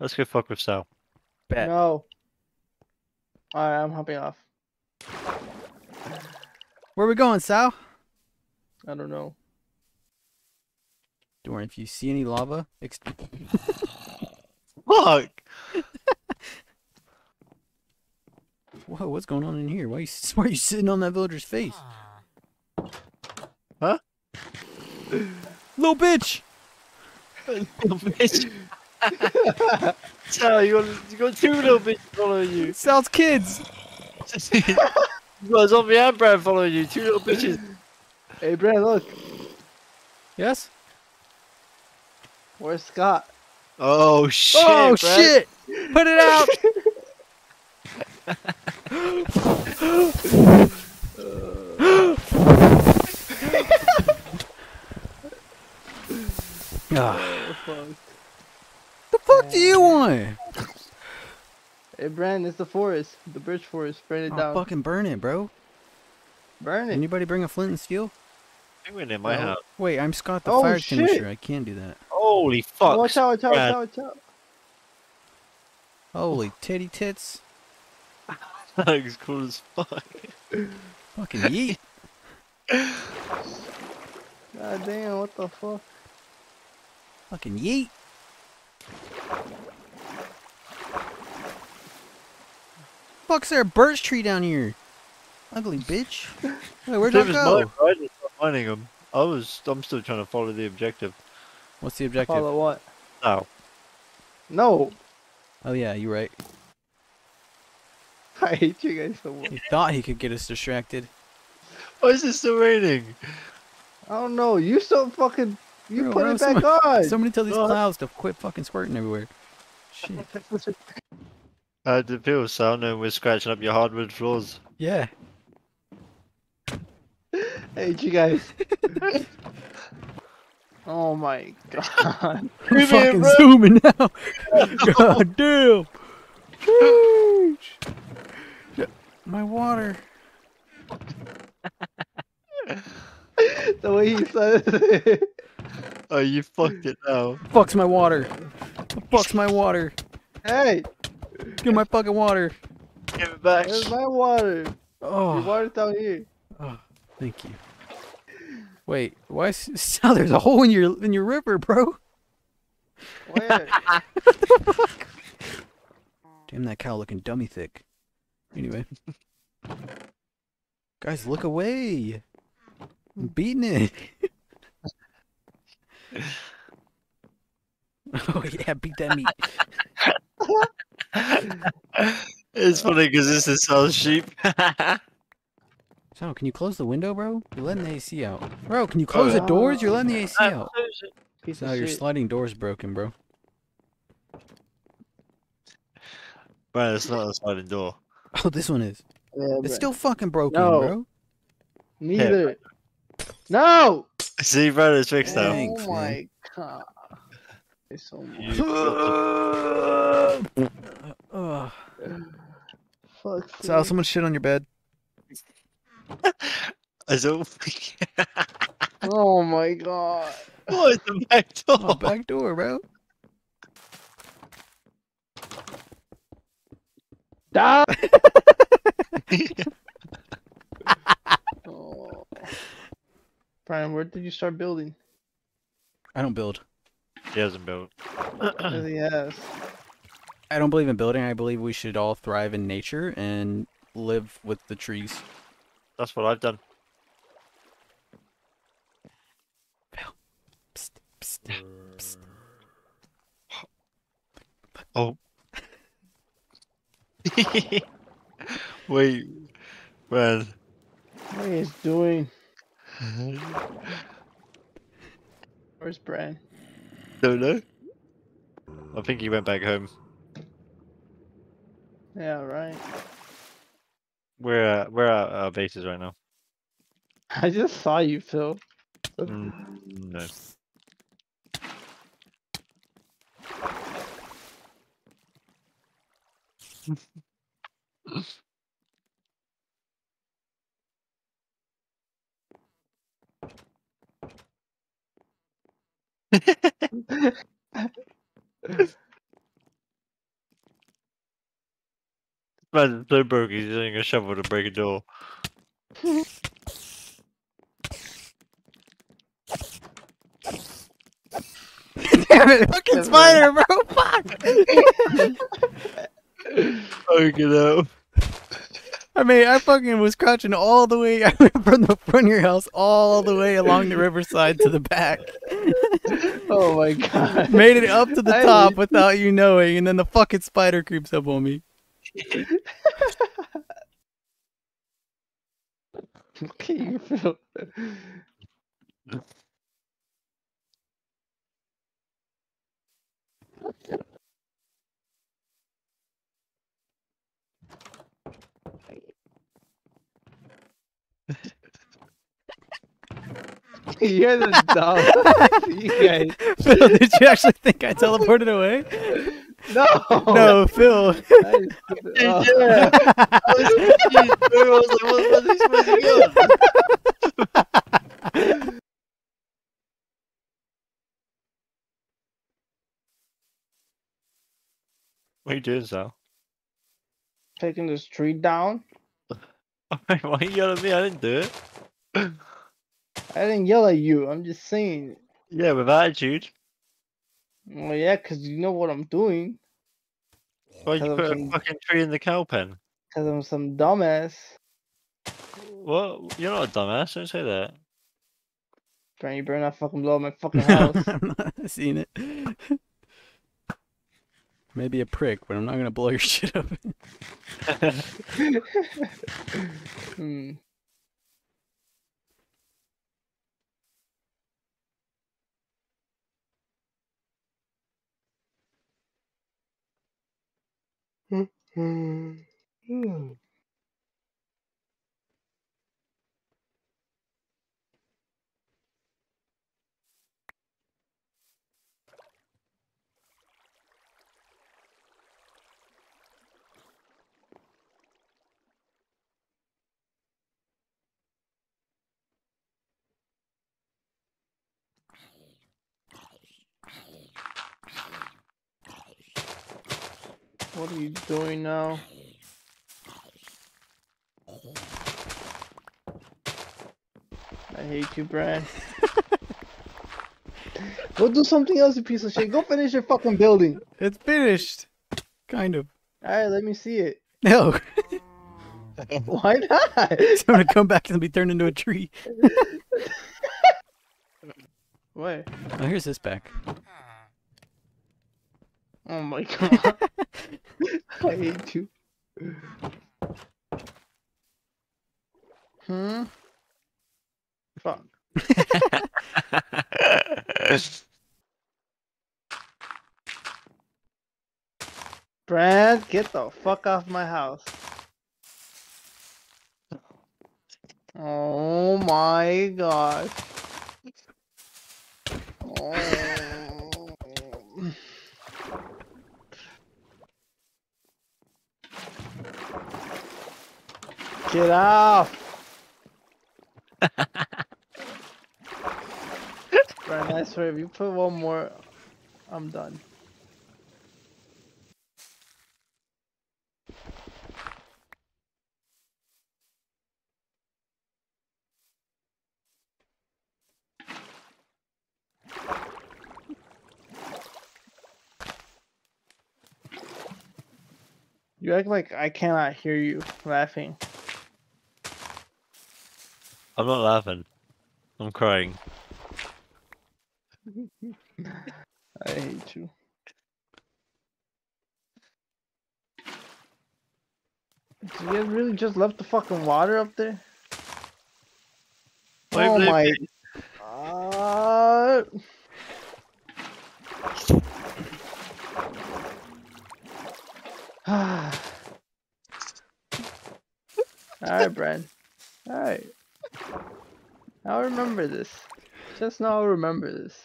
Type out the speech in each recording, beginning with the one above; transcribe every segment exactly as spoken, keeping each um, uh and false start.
Let's go fuck with Sal. Bet. No. Alright, I'm hopping off. Where are we going, Sal? I don't know. Dorian, if you see any lava, ex fuck! Whoa, what's going on in here? Why are, you, why are you sitting on that villager's face? Huh? Little bitch! Little bitch! Sal, you got, you got two little bitches following you. Sal's kids! You got a zombie and Brad following you, two little bitches. Hey Brad, look. Yes? Where's Scott? Oh shit! Oh Brad. Shit! Put it out! Oh, fuck. The fuck uh, do you want? Hey, Brandon, it's the forest. The birch forest. Burn it oh, down. Fucking burn it, bro. Burn it. Anybody bring a flint and steel? I went in my house. Wait, I'm Scott the oh, fire shit. extinguisher. I can do that. Holy fuck. Watch out, watch out, watch out, watch out. Holy titty tits. That looks cool as fuck. Fucking yeet. God damn, what the fuck? Fucking yeet. Fuck's there a birch tree down here? Ugly bitch. Hey, where'd that go? I just stopped finding him. I was. I'm still trying to follow the objective. What's the objective? Follow what? No. No. Oh yeah, you're right. I hate you guys so much. He thought he could get us distracted. Why is it still raining? I don't know. You still fucking. You Bro, put it back somebody, on. Somebody tell these oh. clouds to quit fucking squirting everywhere. Shit. How did it feel, Sal, knowing we're scratching up your hardwood floors? Yeah. Hate you guys. Oh my god. I'm fucking here, zooming now. God damn. My water. The way he said it. Oh, you fucked it now. Fucks my water. Fucks my water. Hey! Give my fucking water. Give it back. Where's my water? Oh. Your water's down here. Oh, thank you. Wait, why is... Sal, there's a hole in your in your river, bro. Where? What the fuck? Damn, that cow looking dummy thick. Anyway. Guys, look away. I'm beating it. Oh yeah, beat that meat. It's funny because this is Sal's sheep. Sal, can you close the window, bro? You're letting the A C out. Bro, can you close oh, the doors? You're letting the A C out. Sal, your sliding door's broken, bro. Bro, it's not a sliding door. Oh, this one is. Yeah, it's still fucking broken, no. bro. Neither. Yeah. No! See, bro, it's fixed now. Oh my god. It's so much. uh, Fuck. Sal, someone shit on your bed. I don't Oh my god. Oh, it's the back door. Oh, back door, bro. Stop! Oh. Brian, where did you start building? I don't build. He hasn't built. He has. I don't believe in building. I believe we should all thrive in nature and live with the trees. That's what I've done. Psst, psst, psst. Oh. Wait, man. What are you doing? Where's Bran? Don't know. I think he went back home. Yeah, right. We're uh, we're at our bases right now. I just saw you, Phil. Mm, no. Man, so broke, he's using a shovel to break a door. Damn it, fucking spider, bro! Fuck! Fuck it up. I mean, I fucking was crouching all the way I went from the front of your house all the way along the riverside to the back. Oh my god. Made it up to the I top did. without you knowing, and then the fucking spider creeps up on me. Okay, you feel... You're the dog. You guys. Phil, did you actually think I teleported away? No. No, Phil. I, oh. Yeah. I was confused. I was like, what was he supposed to go? What are you doing, Sal? Taking this tree down. Why are you yelling at me? I didn't do it. I didn't yell at you, I'm just saying. Yeah, with attitude. Well, yeah, because you know what I'm doing. Why'd you put some... a fucking tree in the cow pen? Because I'm some dumbass. Well, you're not a dumbass, don't say that. Brian, you better not fucking blow up my fucking house. I'm not seeing it. Maybe a prick, but I'm not going to blow your shit up. Hmm. Hmm. Hmm. What are you doing now? I hate you, Brian. Go do something else, you piece of shit. Go finish your fucking building. It's finished. Kind of. Alright, let me see it. No. Why not? I'm gonna come back and be turned into a tree. What? Oh, here's this back. Oh my god. I hate you. Hmm? Fuck. Brad, get the fuck off my house. Oh my god. Oh. Get off! Brian, I swear, if you put one more, I'm done. You act like I cannot hear you laughing. I'm not laughing. I'm crying. I hate you. Did you guys really just left the fucking water up there? Wait, oh my me. God. Alright, Brian. Alright. I'll remember this. Just now I'll remember this.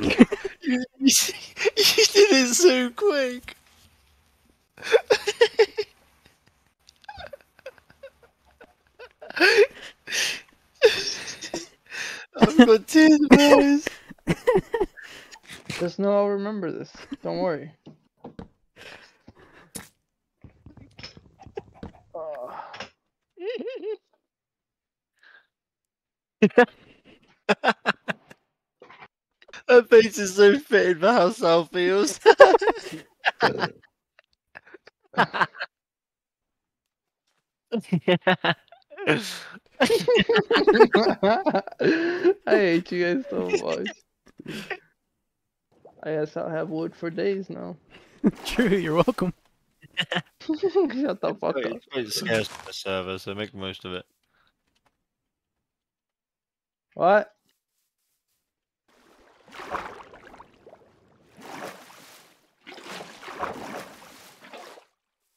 you, you, you did it so quick. I've got tears in my eyes. Just know I'll remember this. Don't worry. Oh. Her face is so fitting for how Sal feels. I hate you guys so much. I guess I'll have wood for days now. True, you're welcome. Shut the fuck it's up. It's scarce on the server, so make the most of it. What?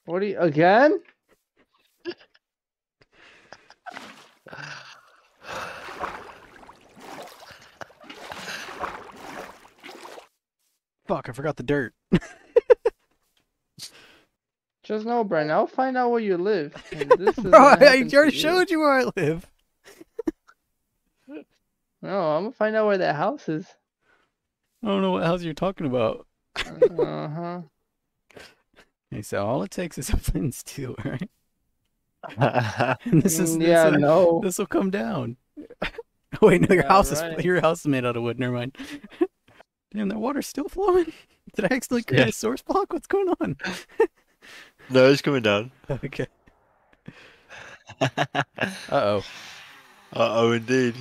What are you again? Fuck, I forgot the dirt. Just know, Brent, I'll find out where you live. This is Bro, I already showed you where I live. No, I'm gonna find out where that house is. I don't know what house you're talking about. Uh-huh. Okay, so all it takes is a fence too, right? And this is this yeah, will, no. This will come down. Wait, no, your yeah, house right. is your house is made out of wood. Never mind. Damn, that water's still flowing. Did I accidentally create yeah. a source block? What's going on? No, it's coming down. Okay. Uh oh. Uh oh, indeed.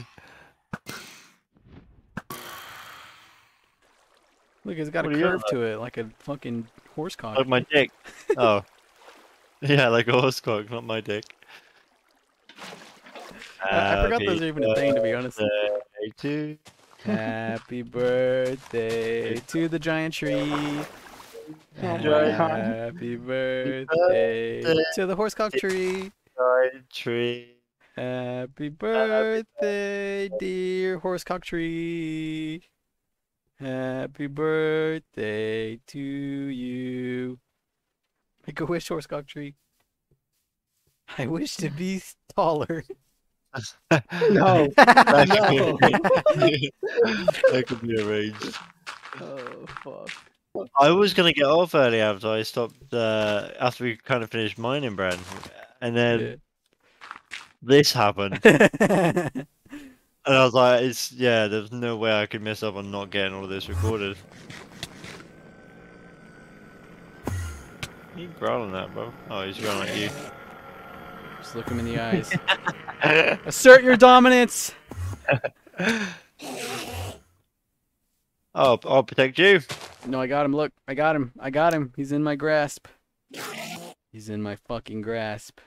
Look, it's got what a curve to it, like a fucking horse cock. Like my dick. Oh. Yeah, like a horse cock, not my dick. I, I forgot those are even a thing, to be honest. Too. Happy birthday to the giant tree. Happy birthday to the horsecock tree. Giant tree. Happy birthday, dear horsecock tree. Happy birthday to you. Make a wish, horsecock tree. I wish to be taller. No. That could no. Be, that could be arranged. Oh, fuck. I was going to get off early after I stopped, uh, after we kind of finished mining, Brand. And then yeah. this happened. And I was like, it's, yeah, there's no way I could mess up on not getting all of this recorded. You growling at, bro? Oh, he's growling at you. Just look him in the eyes. Assert your dominance! I'll, I'll protect you. No, I got him. Look, I got him. I got him. He's in my grasp. He's in my fucking grasp.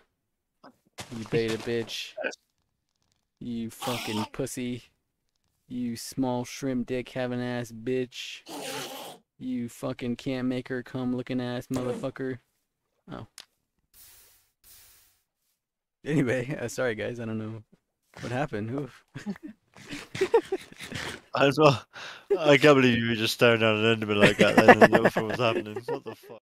You beta bitch. You fucking pussy. You small shrimp dick having ass bitch. You fucking can't make her come looking ass motherfucker. Oh. Anyway, uh, sorry guys, I don't know what happened. Oof. As well, I can't believe you were just staring down an enderman like that then and that's what was happening. What the fuck?